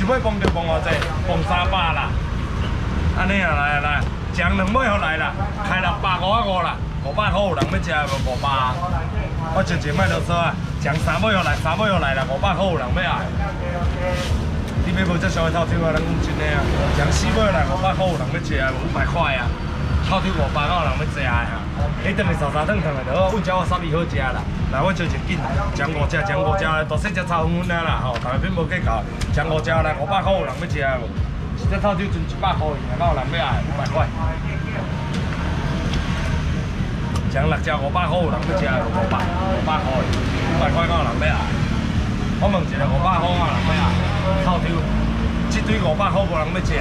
一尾蹦就蹦偌济，蹦300啦。安尼啊，来来，奖两尾互来啦，开655啦，500块有人要食无？500。我前一摆就说啊，奖3尾互来，3尾互来啦，500块有人要来。你买无只上个头条啊？咱讲真诶啊，奖4尾来，500块有人要食无？500块啊，头条500块有人要食啊。 你等下炒沙汤汤来就好，阮只我啥米好食啦。来，我招一斤，涨5只，大细只炒粉粉啊啦吼，大家别无计较。涨5只来，500块有人要食无？一只臭酒存100块，哪有人要爱？500块。涨6只500块有人要食无？500块，500块哪有人要爱？我问一下，500块哪有人要爱？臭酒，这堆500块无人要食，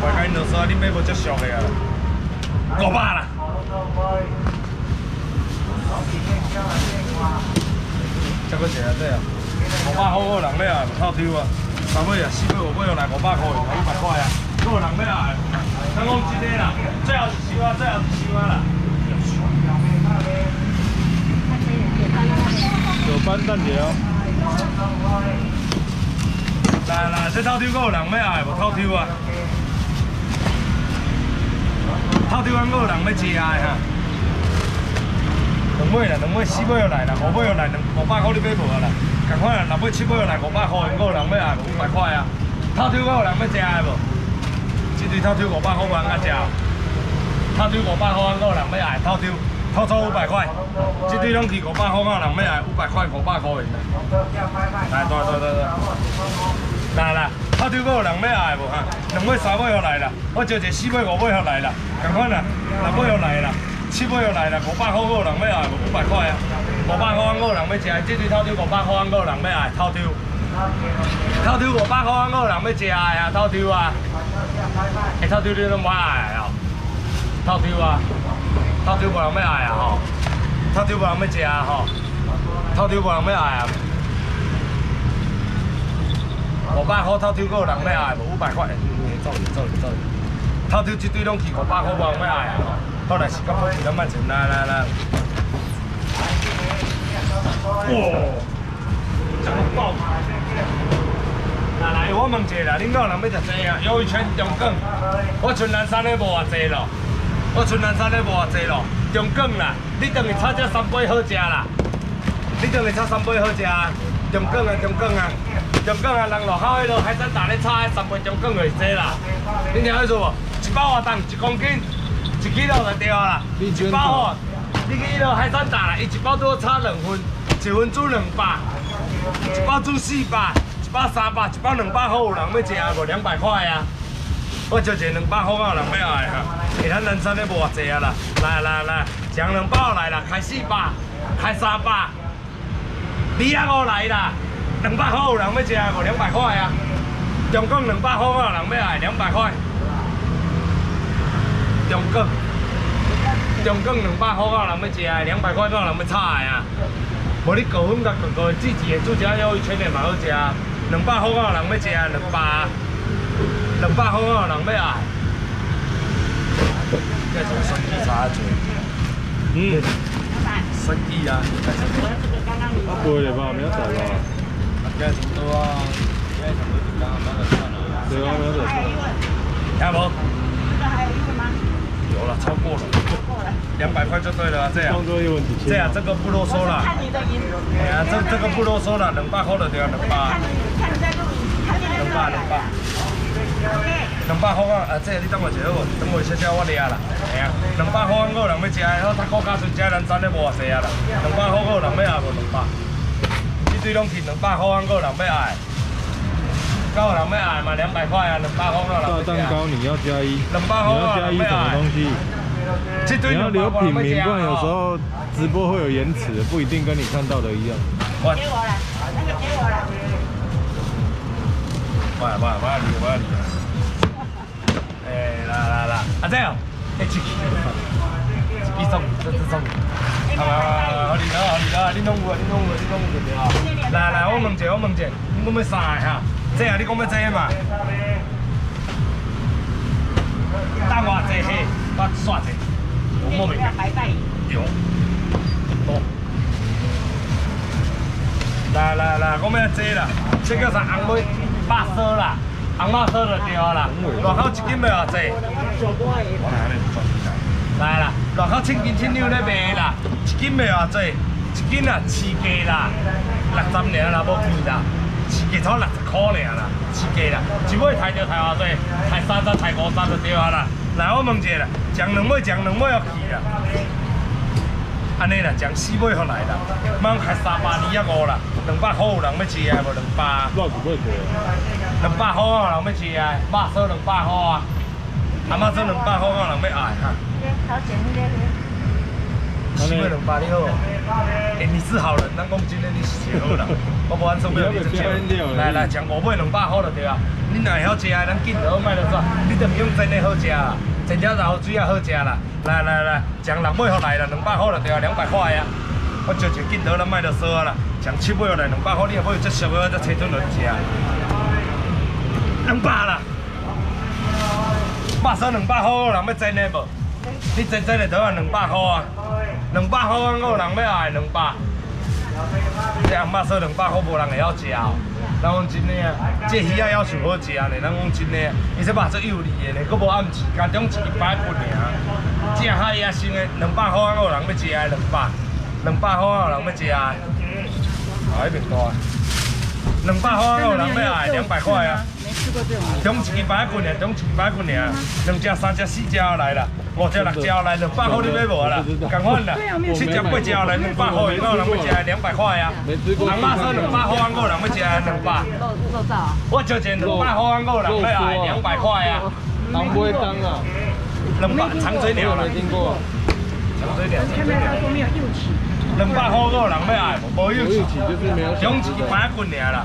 我甲因啰嗦，你买无接受的啊？500啦。 再搁一下对啊，500块人买啊，唔偷丢啊，3尾啊，4尾5尾来500块，500块啊，够人买啊，咱讲真个啦，最后一箱啊，最后一箱啊啦。有班蛋条。来来，这偷丢够人买啊，无偷丢啊。 头条还阁有人要食的哈，2尾啦，2尾4尾又来啦，5尾又来，500块你买无啦？同款啦，6尾7尾又来500块，还阁有人要啊，500块啊！头条还有人要食的无？这对头条500块有人爱食？头条500块还阁有人要爱？头条偷偷500块，这对拢是500块啊，人要爱500块500块的。来，对。来啦。 头条阁有人要爱无哈？2尾3尾又来啦，我招一个4尾5尾又来啦，同款啦，6尾又来啦，7尾又来啦，500块阁有人要爱无？500块啊，500块还阁有人要食？这对头条500块还阁有人要爱？头条，头条500块还阁有人要食啊？头条啊，头条你拢无爱哦？头条啊，头条无人要爱啊吼，头条无人要食啊吼，头条无人要爱啊。 500块偷抽，阁有人要爱无？500块，走！偷抽一堆拢去500块，无人要爱啊！好来，是到不是咱卖钱，来。哇！真爆！来，我问一下啦，恁老人要食啥啊？鱿鱼圈中卷，我春南山的无偌济咯，中卷啦，你等于炒只3杯好食啦，中卷啊！人路口迄落海产大咧炒，3杯中卷就是这啦。你听意思无？100外重，1公斤，1kg就对啊啦。100吼，你去迄落海产大啦，伊1包拄好炒2份，1份煮200，1包煮400，1包300，1包200块有人要食无？200块啊！我招一个200块有人要爱哈。咱南山咧无偌济啊啦，来，涨2包来啦，开400，开300，205来啦。 200块有人要食无？200块啊！中港200块啊，人要来200块。中港200块啊，人要食的200块，哪有人要炒的啊？无你高粉甲高自己的煮只鱿鱼圈的嘛好食，200块啊，人要食200块啊，人要来。这是生意差做。嗯。生意啊。啊，贵嘞吧？没有涨吧？ 对啊，没有。有了，超过了，200块就对了，这样。这样这个不啰嗦了。哎呀，这个不啰嗦了，200块就对了，200。200。200块啊，这你等我一下好，等我一下我抓啦。哎呀，200块我人要吃，我他国家全家人赚的无济啊啦，200块我人要也无200。 最拢是200块，还够人要爱，够人要爱嘛？200块啊，200块够人。炸蛋糕你要加一，你要加一什么东西？你要留品名，不然有时候直播会有延迟，不一定跟你看到的一样。给我了。喂，哎，来，阿仔哦，好哩，你拢有对啊？来，我问一下，你讲要啥个哈？这啊，你讲要这个嘛？搭偌济嘿？我算者，我莫名。对。多。来，我们要这啦，这叫啥？红尾八十，烧啦，红毛烧就对啦。外口一斤卖偌济？来啦，外口千斤千两咧卖啦，一斤卖偌济？一斤啊，市价啦，60尔啦，无贵啦。 一斤头60块尔啦，一斤啦，一尾抬着抬偌济，抬30、抬50就对啊啦。来，我问一下啦，涨两尾要去啦，安尼啦，涨4尾好来啦，茫抬320啊5啦，200块有人要吃啊无？200块有人要吃啊，肉烧200块啊，阿妈烧200块有人要爱哈。好甜的。 7.286，哎，你是好人，咱讲真的，你是好人。我无按说要你就讲，来，讲5尾200块就对啊。你若会晓食，咱紧就好卖就煞。你都不用真的好食啦，真正流水也好食啦。来，讲6尾好来啦，200块就对啊，200块啊。我就紧就咱卖就煞啦。讲7尾好来200块，你若要接受的，再找准人食。200啦，肉烧200块，有人要真的无？你真的都要200块啊？ 200块，我人要爱200。这阿妈说200块无人会晓食哦。咱讲真诶啊，这鱼啊还想好食呢。咱讲真诶，伊说肉足幼稚诶呢，佫无暗时，家中一日摆分尔。这海啊生诶，200块我人要食诶200块我人要食诶。海面大。200块我人要爱200块啊。中一日摆分尔，2只、3只、4只来啦。 5只、6只来200块，你买无啦？同款啦，7只、8只来200块，有人要食200块啊？阿妈说200块，有人要食200。我就捡200块，有人要爱200块啊？人不会当啊。200长嘴鸟啦，听过？长嘴鸟。200块有人要爱，无有起就是没有。中起蛮滚尔啦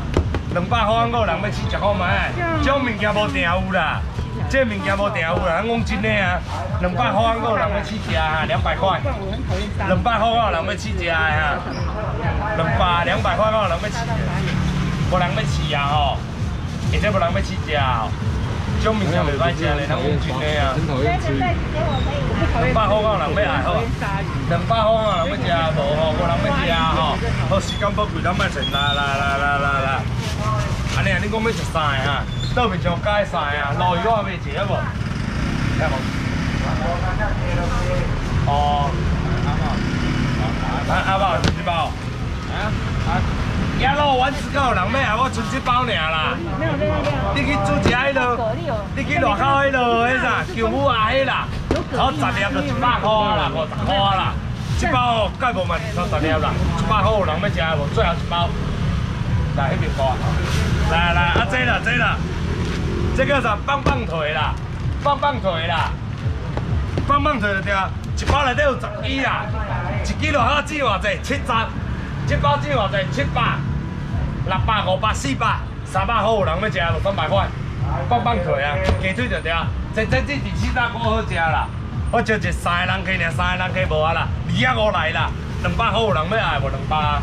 ，200块有人要吃食好卖，种物件无定有啦。 这物件无定有啦，咱讲真诶啊，200块有人要起食啊，200块，200块有人要起食诶哈，200、200块有人要起，无人要起啊吼，现在无人要起食哦，种物件袂歹食咧，咱讲真诶啊，200块有人要爱好，200块有人要食无吼，无人要食吼，好时间宝贵，咱卖剩啦，安尼啊，你讲要食啥诶哈？ 都袂上街晒啊，落雨我袂食无，听无？哦，阿爸，一包。啊？一路丸子够有人买啊，我剩一包尔啦。你去煮食迄落，你去外口迄落迄啥，姜母鸭迄啦，炒10粒就100块啦，50块啦。一包哦，介无嘛是炒10粒啦，100块有人要食无？最后一包，来迄边包。来，啊这啦。 这叫啥？棒棒腿就对啊！一包内底有10支啦，1斤落口只偌济？70，一包只偌济？700、600、500、400、300块有人要食无？300块，棒腿啊，鸡腿就对啊！这400块好食啦！我招一3个人客无啊啦，2.5来啦，200块有人要爱无？200，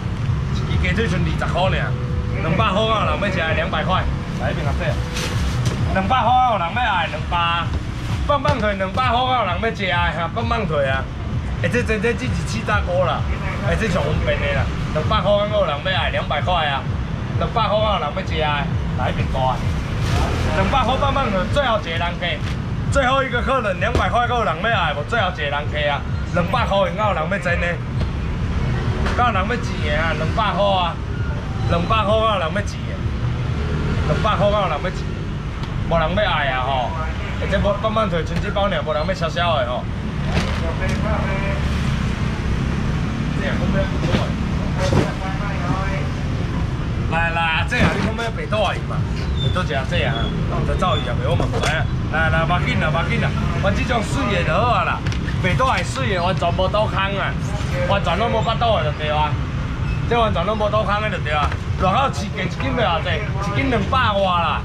一支鸡腿剩20块尔，200块有人要食200块，来边阿姐。 200块有人要爱200，棒腿200块有人要食啊，哈棒腿啊，哎这是7.5啦，哎这上方便的啦，200块有人要爱200块啊，200块有人要食啊，来面大，200块棒腿最后一个人客，最后一个客人200块有人要爱无？最后一个人客啊，200块有人要真的，有人要钱的啊，200块啊，200块有人要钱的，200块有人要钱。 无人要爱啊吼，而且无棒腿剩一包尔，无人要烧的吼。来阿姐啊，你讲要白带鱼嘛？白带阿姐啊，白带鱼也袂好问题啊。来，勿紧啦，阮这种水的就好啊啦。白带水的完全无倒空啊，完全拢无巴肚的就对啊。这完全拢无倒空的就对啊。外口市价1斤卖偌济？1斤200外啦。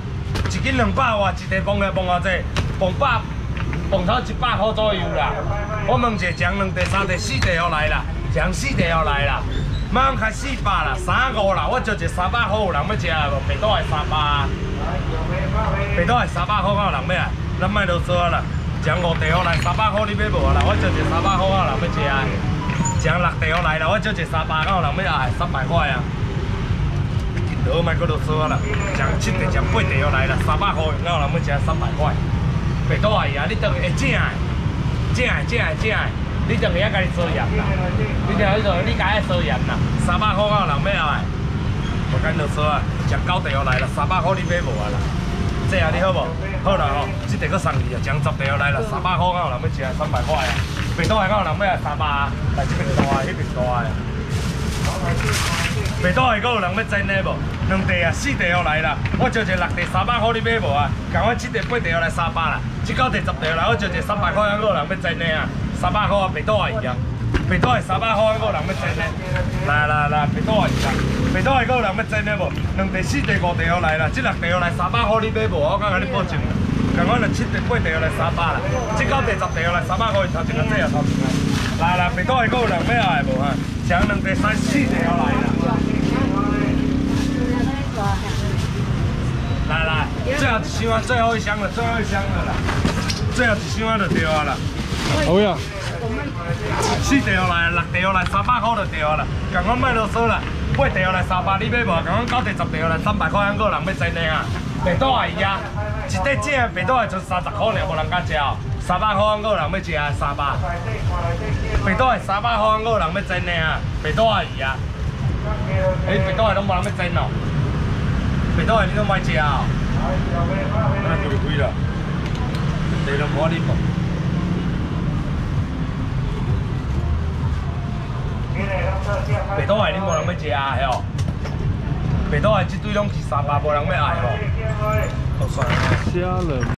1斤200外，一地磅偌济？磅头100块左右啦。我问者，涨2地、3地、4地要来啦，涨4地要来啦。慢开400啦，3.5啦，我招者300块有人要食无？白带的300，白带的300块有人要啊？咱卖啰嗦啦，涨5地要来300块你买无啦？我招者300块有人要食啊？涨6地要来啦，我招者300块有人要啊？300块啊？就莫搁啰嗦啊啦，食7地、食8地要来啦，300块，哪有人要食300块？白倒去啊！你倒去正的，你倒去啊，家己收盐啦，你家己收盐啦，300块哪有人要来？我讲啰嗦啊，食9地要来啦，300块你买无啊啦？这下你好无？好啦吼，这地搁送你啊，食10地要来啦，300块哪有人要食300块啊？白倒去哪有人要300啊？来这边大啊，那边大啊。 袂倒下，阁有人要争的无？2地啊，4地要来啦！我招一6地300块，你买无啊？共我7地、8地要来300啦，即9地、10地要来，我招一300块，还阁有人要争的啊？300块啊，袂倒下去啊！袂倒下300块，还阁有人要争的？来，袂倒下去啊！袂倒下，阁有人要争的无？2地、4地、5地要来啦，即6地要来300块，你买无？我甲你保证啦，共我7地、8地要来300啦，即9地、10地要来300块，头前个这也头前个。 来，袂倒下，阁有人要来无啊？上2地、3、4地要来啦！来，最后一箱啊，最后一箱了啦，最后一箱啊就对啊啦。好呀。4地要来，6地要来，300块就对啊啦。共阮卖啰嗦啦，8地要来300，你买无？共阮9地、10地要来300块，还阁有人要真的啊？袂倒下伊啊，一块正的袂倒下就30块尔，无人敢食哦。 300块，我有人要食啊！300，白带是300块，我有人要争的啊！白带伊啊，哎，白带拢无人要争哦，白带你拢莫食哦，那就亏了，地都无你放。白带你无人要食啊，嘿哦，白带这堆拢是300，无人要爱哦，好算了。